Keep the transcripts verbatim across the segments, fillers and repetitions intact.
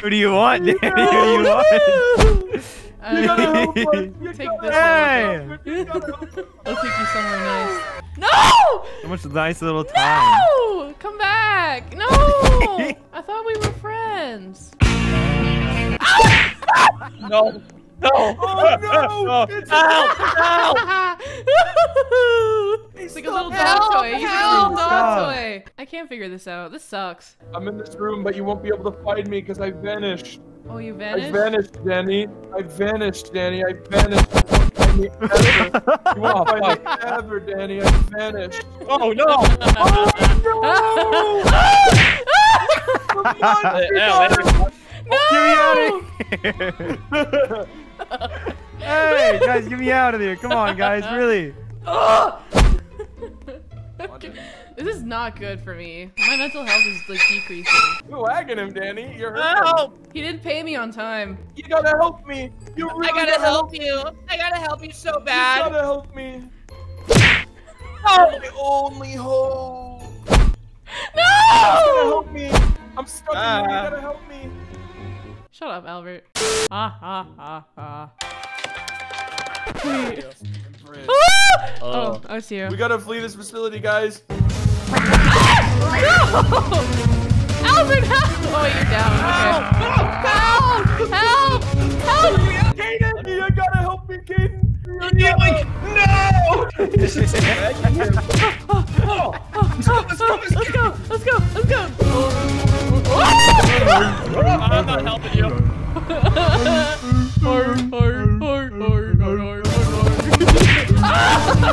Who do you want, Danny? Who do you want? Uh, you gotta help us. You take gotta this hey. One. You gotta help us. I'll take you somewhere nice. No! So much nice little time. No! Come back! No! I thought we were friends. No. No! Oh no! It's no! Ow! It's like a little dog toy. He's a little dog toy. I can't figure this out. This sucks. I'm in this room, but you won't be able to find me because I vanished. Oh, you vanished? I vanished, Danny. I vanished, Danny. I vanished. You won't find me ever, Danny. I vanished. Oh no! Oh no! No! Oh, get me out of here! Hey, guys, get me out of here! Come on, guys, really! Okay. This is not good for me. My mental health is like decreasing. You're wagging him, Danny. You're hurting. Help! He didn't pay me on time. You gotta help me. You really I gotta, gotta help, help you. I gotta help you so bad. You gotta help me. Oh, my only hope. No! You gotta help me. I'm stuck. Uh. You gotta help me. Shut up, Albert. Ah, ah, ah, ah. Wait. Oh, I see you. We gotta flee this facility, guys. Ah! No! Albert, help! Oh, you're down. Okay. Help! Help! Help! Help! Kaden, you gotta help me, Kaden. You're like, no! Let's go! Let's go! Let's go! I'm not helping you.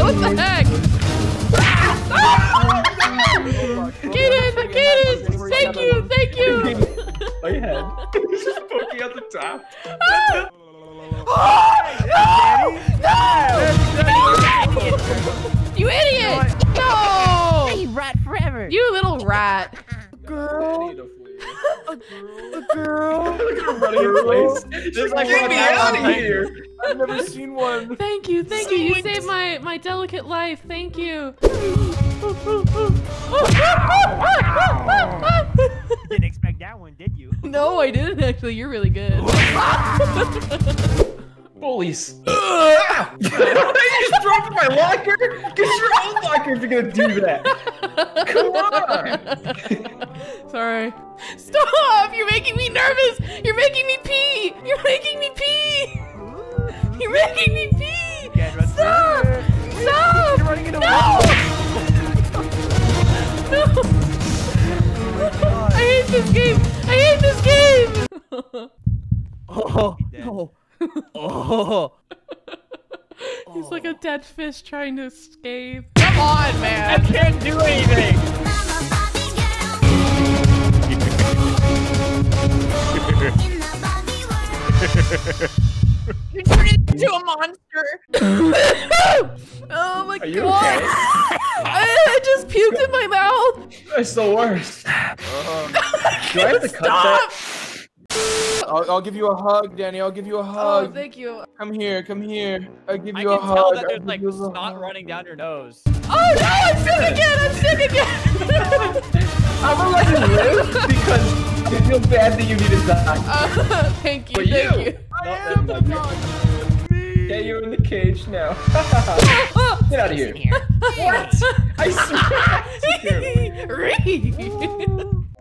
What the heck? Kaden! Kaden! Thank you! Thank you! My head. He's just poking out the top. Oh! No! No! You idiot! No! Hey, rat forever! You little rat! Girl. A girl. A girl. Look at her running in place. Just She's like, get me out of here. here. I've never seen one. Thank you. Thank so you. You saved my, my delicate life. Thank you. You didn't expect that one, did you? No, I didn't actually. You're really good. Bullies. I just dropped my locker. Get your own locker if you're going to do that. Come on. Sorry. Stop. You're making me nervous. You're making me pee. You're making me pee. You're making me pee. Stop. Stop. You're running into a wall. No. I hate this game. I hate this game. Oh, no. Oh. He's like a dead fish trying to escape. Come on, man! I can't do anything! You turned into a monster! Oh my god! Are you okay? I, I just puked in my mouth! That's the worst. Uh, do I have to cut that? I'll, I'll give you a hug, Danny. I'll give you a hug. Oh, thank you. Come here, come here. I'll give you I a hug. I can tell that there's like snot running down your nose. Oh no, I'm sick again. I'm sick again. I'm gonna let you live because I feel bad that you need to die. Uh, thank you, but thank you. you. I am the dog. Yeah, you're in the cage now. Get out of here. What? I swear.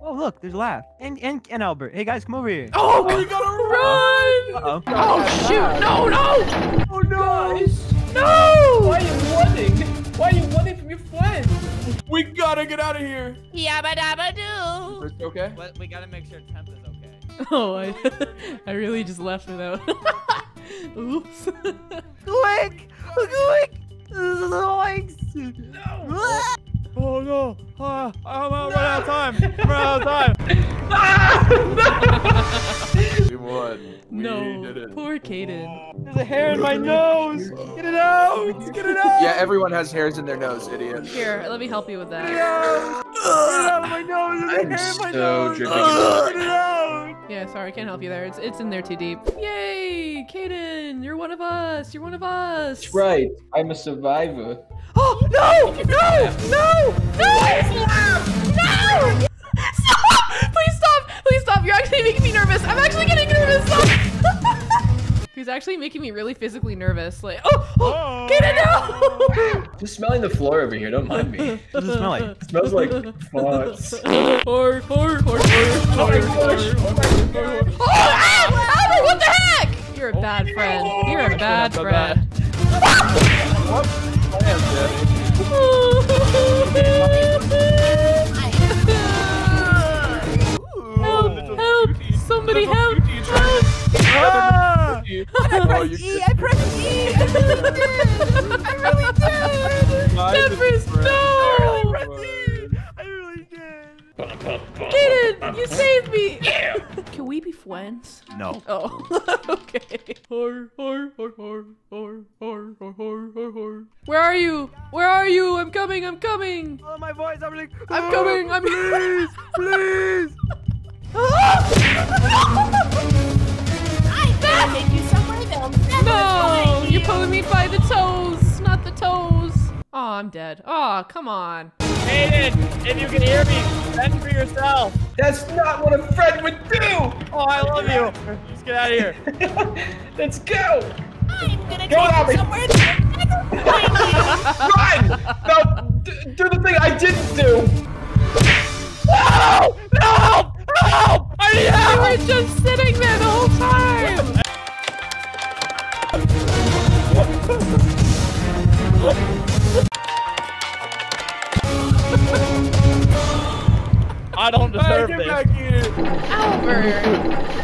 Oh look, there's Laugh and and and Albert. Hey guys, come over here. Oh, we gotta run! Uh-oh. Oh shoot! No, no! Oh no! No! Why are you running? Why are you running from your friends? We gotta get out of here. Yabba dabba doo. It's okay. But we gotta make sure Temp is okay. Oh, I, I really just left without. Oops. Quick! Quick! No! Oh no! Uh, I'm out, no. out of time! We're out of time! Ah, no. We won. We no. Did it. Poor Kaden. There's a hair in my nose! Get it out! Get it out! Yeah, everyone has hairs in their nose, idiot. Here, let me help you with that. Get it out! Get it out of my nose! There's a hair in my nose! Get it out! Yeah, sorry, I can't help you there. It's it's in there too deep. Yay! Kaden! You're one of us! You're one of us! That's right. I'm a survivor. Oh, no! No! No! No! No! Stop! actually making me nervous. I'm actually getting nervous. Oh. He's actually making me really physically nervous. Like, oh, oh, get it out. Just smelling the floor over here. Don't mind me. What does it smell like? It smells like farts. Fart, fart, fart, oh my gosh. Oh my gosh. Oh, ow, ow, what the heck? You're a oh, bad friend. Lord. You're a bad friend. Oh, I am dead. Help! Help! Somebody help! Help! Ah! I pressed E! I pressed E! I really did! I really did! Temprist, no! I really pressed E! I really did! Kaden, you saved me! Yeah! Can we be friends? No. Oh, okay. Where are you? Where are you? I'm coming, I'm coming! Oh, my voice, I'm like... I'm oh, coming, I'm... Please, please! I can take you somewhere they'll never find you. No, you're pulling me by the toes, not the toes. Oh, I'm dead. Oh, come on. Kaden, if you can hear me, fend for yourself. That's not what a friend would do! Oh, I love you. Just get out of here. Let's go! I'm gonna go take you somewhere they'll never find you. Run! No, d do the thing I didn't do. No! No! Help! I need help! You were just sitting there the whole time! I don't deserve this. Albert!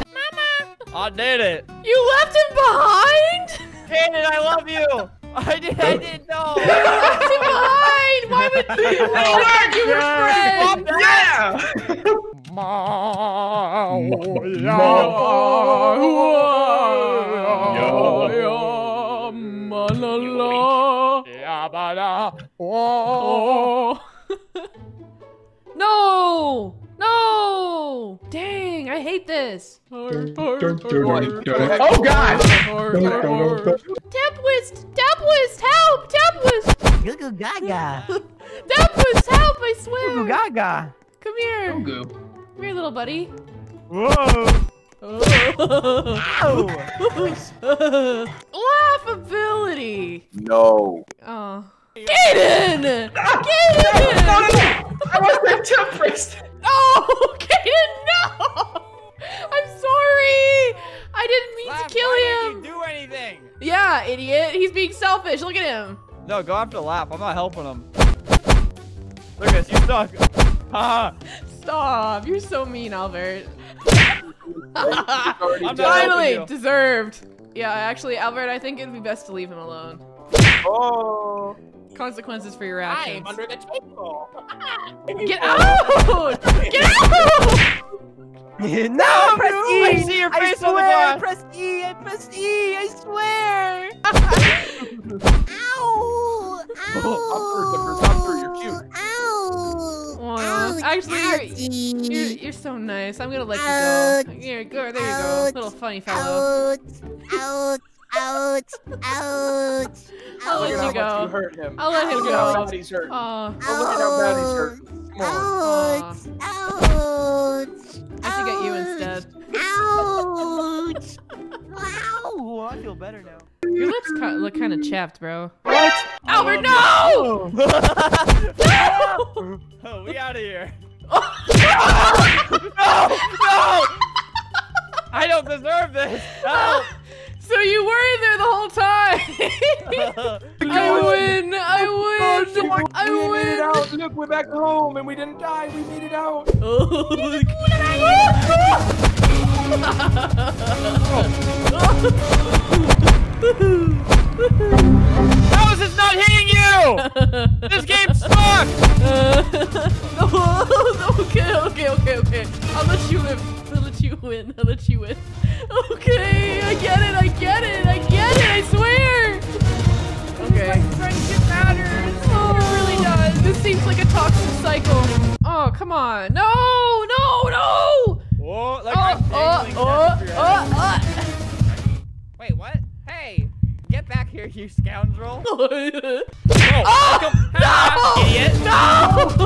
Mama! I did it! You left him behind?! Kaden, I love you! I did, I didn't know! You left him behind! Why would you? Oh, you were friends! Yeah! No! No! Dang, I hate this. Oh god! Temprist! Temprist! Help! Temprist! Goo-goo gaga! Temprist, help! I swear! Goo-goo gaga! Come here! Goo-goo. Come here, little buddy. Whoa! Oh. Laughability! No. Oh. Kaden! Ah, Kaden! No, no, no! I wasn't Temprist! Oh, Kaden, no! I'm sorry! I didn't mean Laugh, to kill why him! Didn't you do anything? Yeah, idiot. He's being selfish. Look at him. No, go after Laugh. I'm not helping him. Look at this. You suck. Ah. Stop! You're so mean, Albert. Finally, deserved. Yeah, actually, Albert, I think it'd be best to leave him alone. Oh! Consequences for your actions. I'm under the table. Get out! Get out! No! Press E! I see your face on the glass. Press E! I press E! I swear! Ow! Ow! Up through, you're cute. Ow! Oh, actually, you're, you're, you're so nice. I'm gonna let out, you go. Here, go. There out, you go. Little funny fellow. Out, out, out, out. I'll let you go. Hurt him. I'll let out, him go. Out, hurt. Oh. Oh, look at how bad he's hurt. Out, oh. Out, I should get you instead. Ouch! Wow! I feel better now. Your lips look kind of chapped, bro. What? Albert, no! No! Oh, we out of here. Oh. No! No! I don't deserve this. No. So you were in there the whole time. I win. I win. I win. We made it out. Look, we're back home and we didn't die. We made it out. How is this not hitting you? This game sucks. Uh, okay, okay, okay, okay. I'll let you win. I'll let you win. I'll let you win. Okay, I get it. I get it. I get it. I swear. Okay. This is like friendship matters. Oh. It really does. This seems like a toxic cycle. Oh, come on. No, no, no. Whoa, like oh, oh, oh, oh, oh. Wait, what? Hey, get back here, you scoundrel. Oh, oh, come no! Out, idiot. No!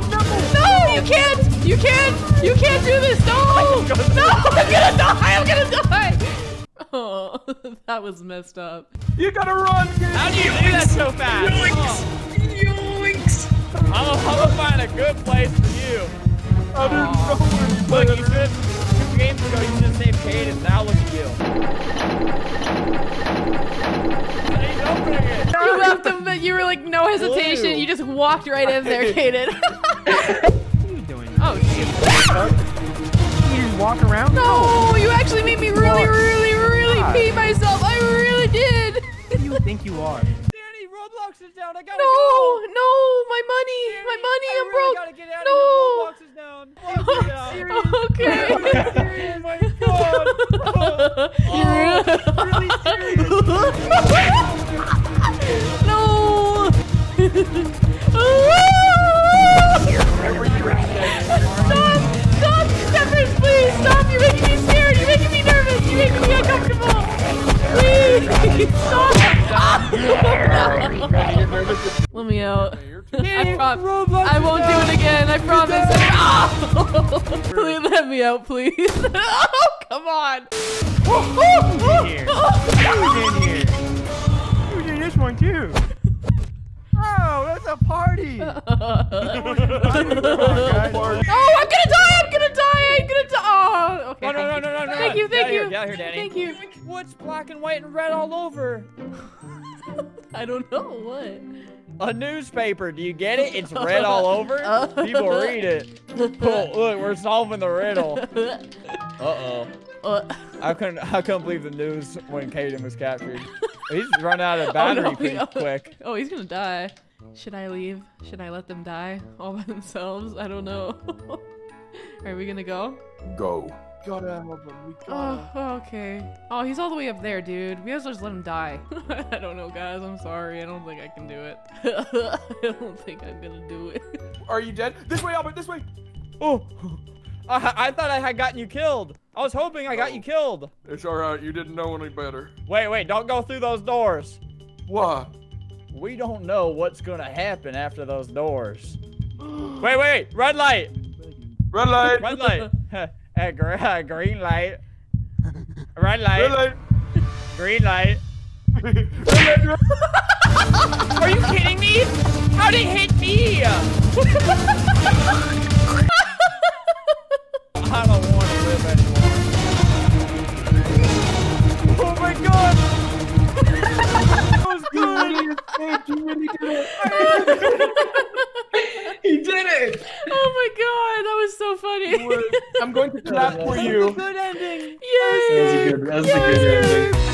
No! No, you can't! You can't! You can't do this! No! No! That was messed up. You gotta run, dude. How do you do that so fast? Yoinks! Yoinks! Oh. I'm gonna find a good place for you. I didn't know where you Look, you should have, two games ago, you should have saved Kaden. Now look at you. He's opening it. You left him, but you were like, no hesitation. Blue. You just walked right in there, Kaden. What are you doing? Oh, shit. You just walk around? No, you actually made me really, really, really pee myself. I really did. Who do you think you are? Roblox is down. I gotta no, go. No, my money, Danny, my money, I'm really broke. Gotta get out no. Of here. Roblox is down. Okay. Serious? Oh my god. Oh. Oh, really serious. No. Stop! Stop, Temprist, please stop. You're making me scared. You're making me nervous. You're making me uncomfortable. Please stop. Let me out. I, I won't do it again. I promise. Oh! Please let me out, please. Oh, come on. Who's in here? Who's in here? Who's in this one too? Oh, that's a party. Oh, I'm gonna die. I'm gonna die. I'm gonna die. Oh, okay. No, no, no, no, no. Thank you, thank you. Get out of here, Danny. Thank you. What's black and white and red all over? I don't know what. A newspaper. Do you get it? It's red all over. People read it. Cool. Look, we're solving the riddle. Uh-oh. Uh. I couldn't. I couldn't believe the news when Kaden was captured. He's run out of battery oh, no. pretty quick. Oh, he's gonna die. Should I leave? Should I let them die all by themselves? I don't know. Are we gonna go? Go. Gotta help him. We gotta. Oh, okay. Oh, he's all the way up there, dude. We have to just let him die. I don't know, guys. I'm sorry. I don't think I can do it. I don't think I'm gonna do it. Are you dead? This way, Albert. This way. Oh. I, I thought I had gotten you killed. I was hoping I got oh. you killed. It's all right. You didn't know any better. Wait, wait. Don't go through those doors. Why? We don't know what's gonna happen after those doors. Wait, wait. Red light. Red light. Red light. Uh, gr uh, green light. Red light. Red light. Green light. Red light. Red Are you kidding me? How'd it hit me? I don't want to live anymore. Oh my god! That was good! He did it! Oh my god, that was so funny! I'm going to clap for you. That was a good ending. Yay! That was a good, that was a good ending.